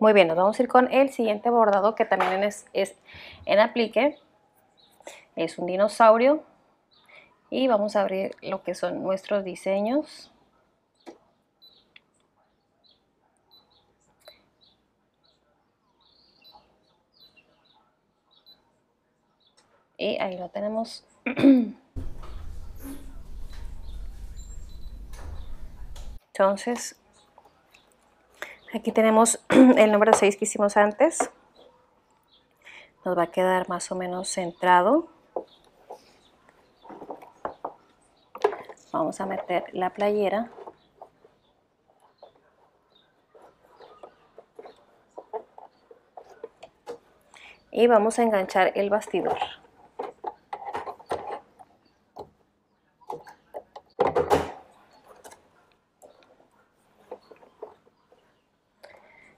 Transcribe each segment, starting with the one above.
Muy bien, nos vamos a ir con el siguiente bordado que también es en aplique. Es un dinosaurio y vamos a abrir lo que son nuestros diseños. Y ahí lo tenemos. Entonces, aquí tenemos el número 6 que hicimos antes. Nos va a quedar más o menos centrado. Vamos a meter la playera. Y vamos a enganchar el bastidor.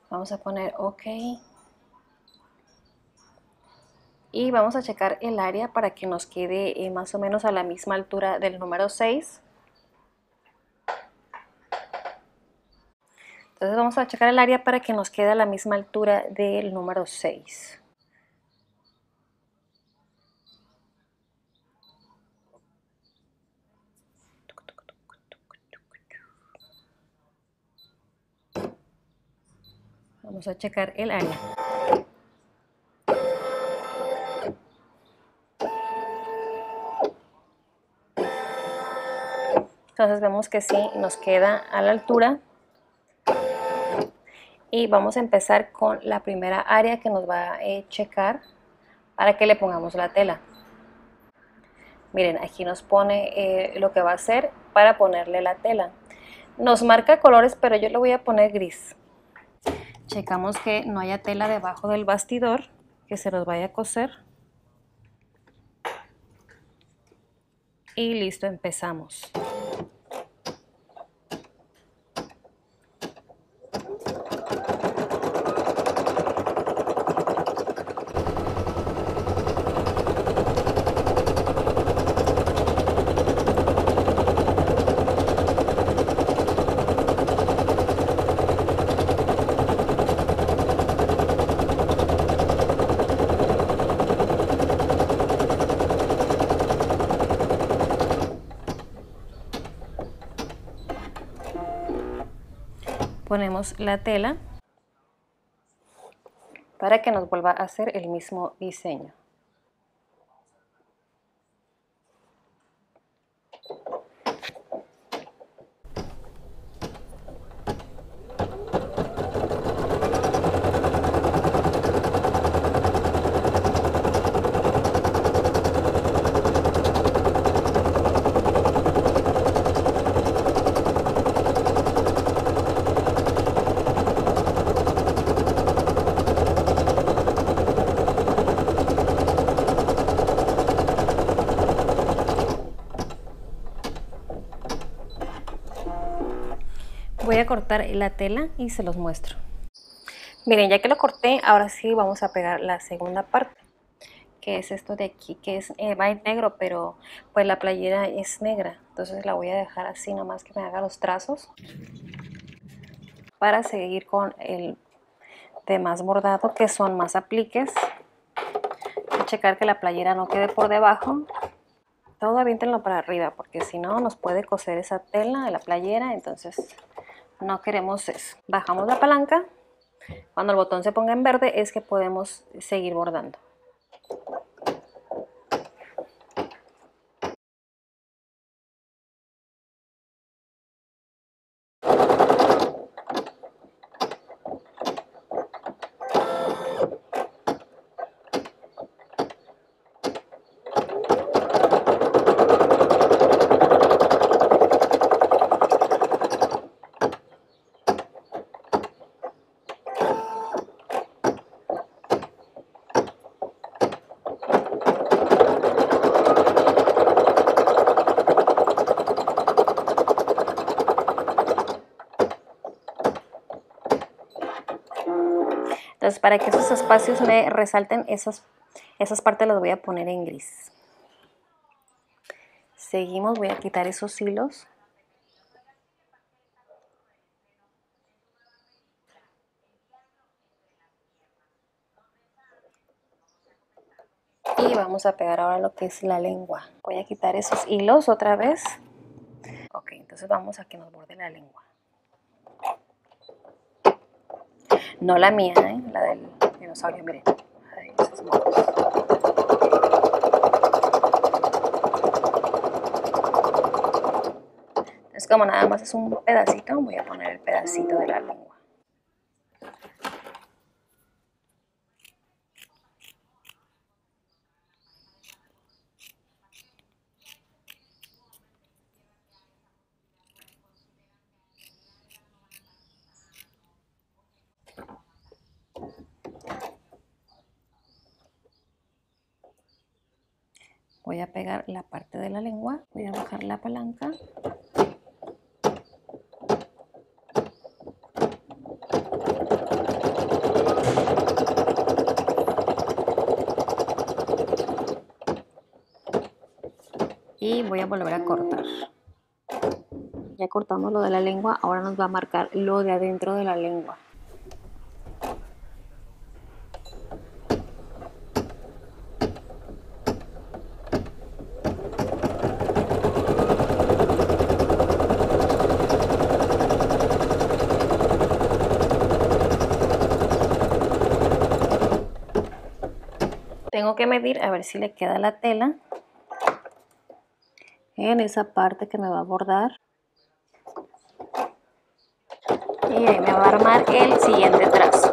Vamos a poner OK y vamos a checar el área para que nos quede más o menos a la misma altura del número 6. Entonces vamos a checar el área para que nos quede a la misma altura del número 6. Vamos a checar el área. Entonces vemos que sí, nos queda a la altura. Y vamos a empezar con la primera área que nos va a checar para que le pongamos la tela. Miren, aquí nos pone lo que va a hacer para ponerle la tela. Nos marca colores, pero yo le voy a poner gris. Checamos que no haya tela debajo del bastidor que se nos vaya a coser y listo, empezamos. Ponemos la tela para que nos vuelva a hacer el mismo diseño. Voy a cortar la tela y se los muestro. Miren, ya que lo corté, ahora sí vamos a pegar la segunda parte, que es esto de aquí, que es va en negro, pero pues la playera es negra, entonces la voy a dejar así nomás que me haga los trazos para seguir con el demás bordado, que son más apliques. Voy a checar que la playera no quede por debajo. Todo aviéntenlo para arriba, porque si no nos puede coser esa tela de la playera, entonces no queremos eso. Bajamos la palanca. Cuando el botón se ponga en verde es que podemos seguir bordando. Entonces, para que esos espacios me resalten, esas partes las voy a poner en gris. Seguimos, voy a quitar esos hilos. vamos a pegar ahora lo que es la lengua. Voy a quitar esos hilos otra vez. Ok, entonces vamos a que nos borde la lengua. No la mía, la del dinosaurio, miren. Ahí, esos modos. Entonces, como nada más es un pedacito, voy a poner el pedacito de la lengua. Voy a pegar la parte de la lengua, voy a bajar la palanca. Y voy a volver a cortar. Ya cortamos lo de la lengua, ahora nos va a marcar lo de adentro de la lengua. Tengo que medir a ver si le queda la tela en esa parte que me va a bordar. Y ahí me va a armar el siguiente trazo.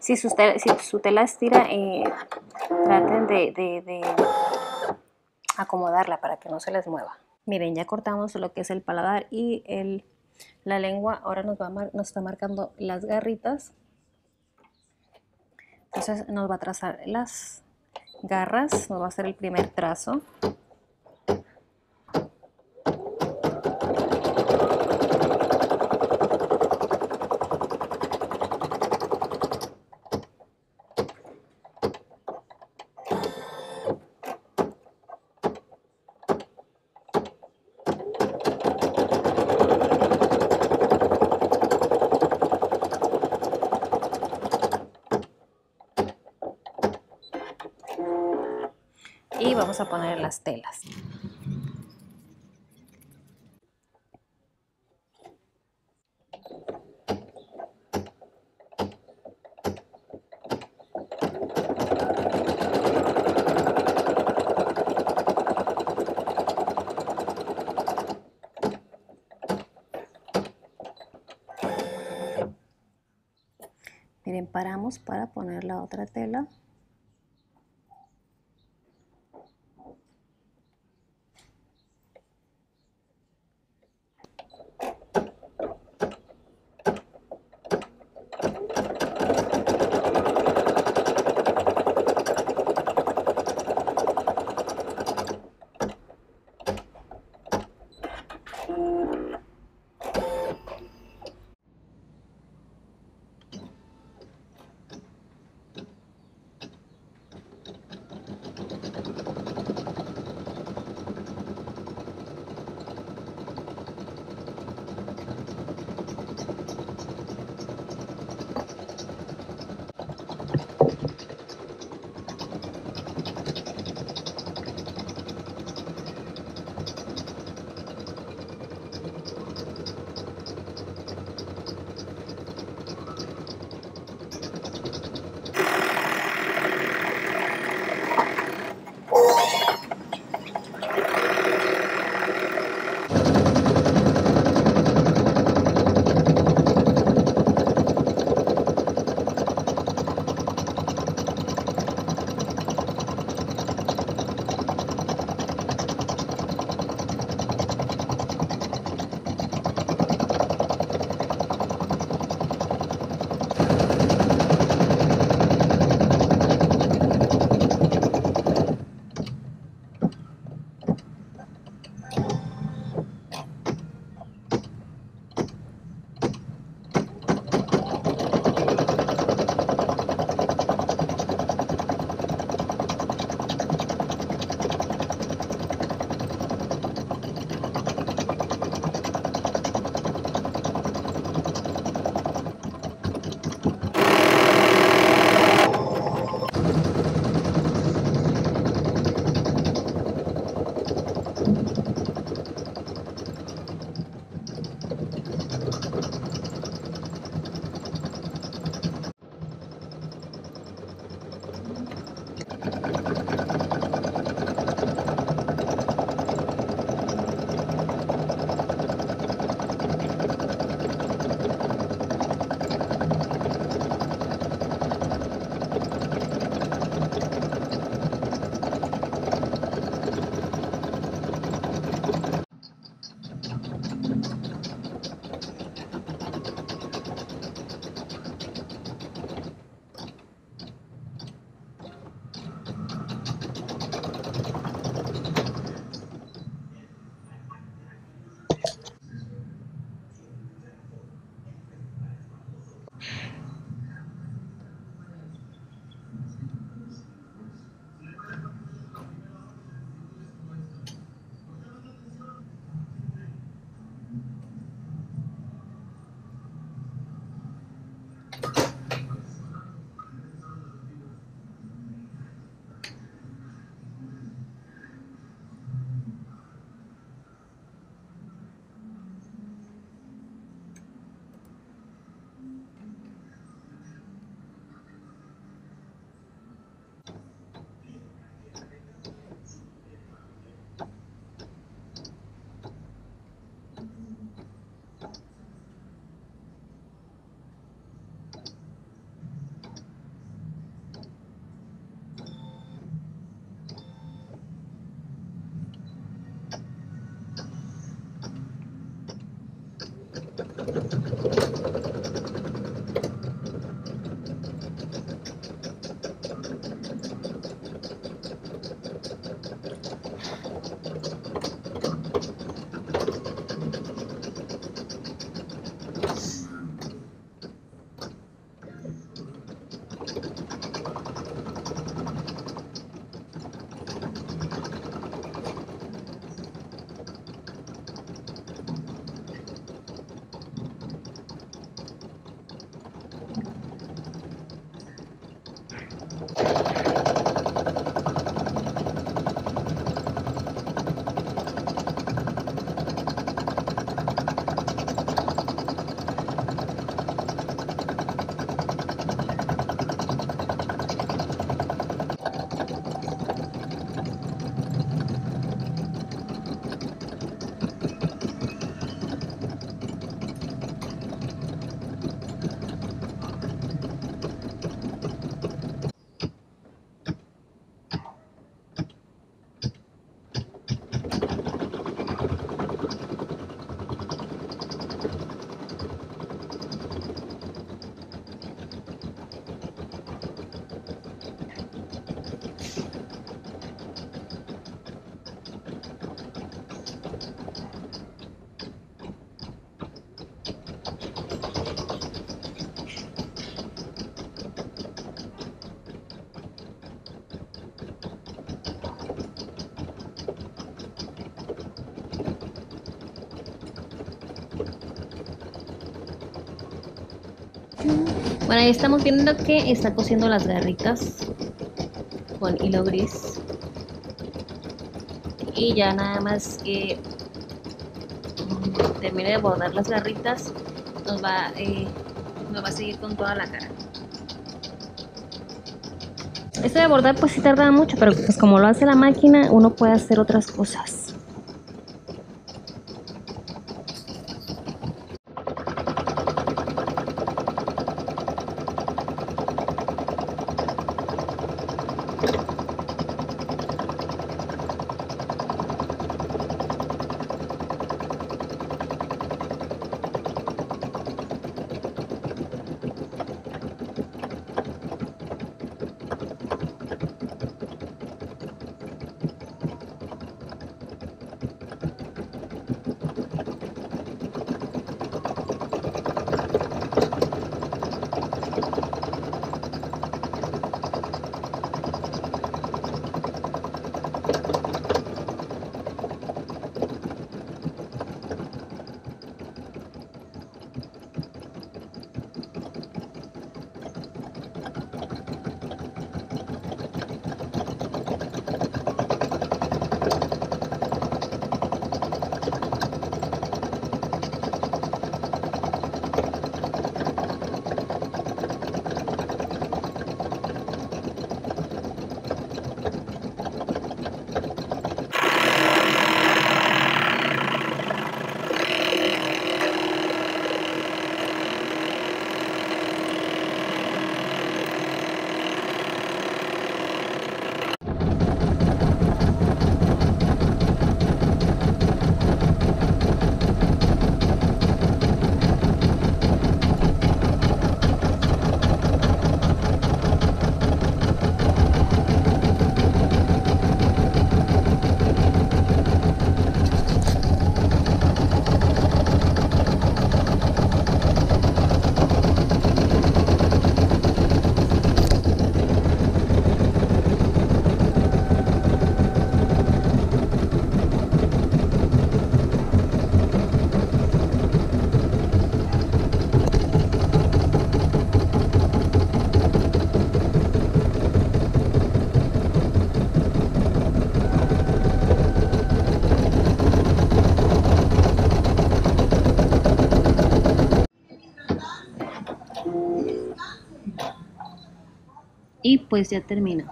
Si su tela estira, traten de acomodarla para que no se les mueva. Miren, ya cortamos lo que es el paladar y la lengua. Ahora nos está marcando las garritas. Entonces nos va a trazar las garras, nos va a hacer el primer trazo. Y vamos a poner las telas. Miren, paramos para poner la otra tela. Bueno, ahí estamos viendo que está cosiendo las garritas con hilo gris. Y ya nada más que termine de bordar las garritas, nos va a seguir con toda la cara. Esto de bordar pues sí tarda mucho, pero pues como lo hace la máquina, uno puede hacer otras cosas. Y pues ya terminó.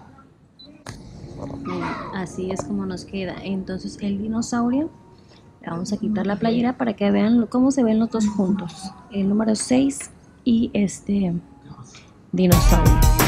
Así es como nos queda. Entonces el dinosaurio, le vamos a quitar la playera para que vean cómo se ven los dos juntos. El número 6 y este dinosaurio.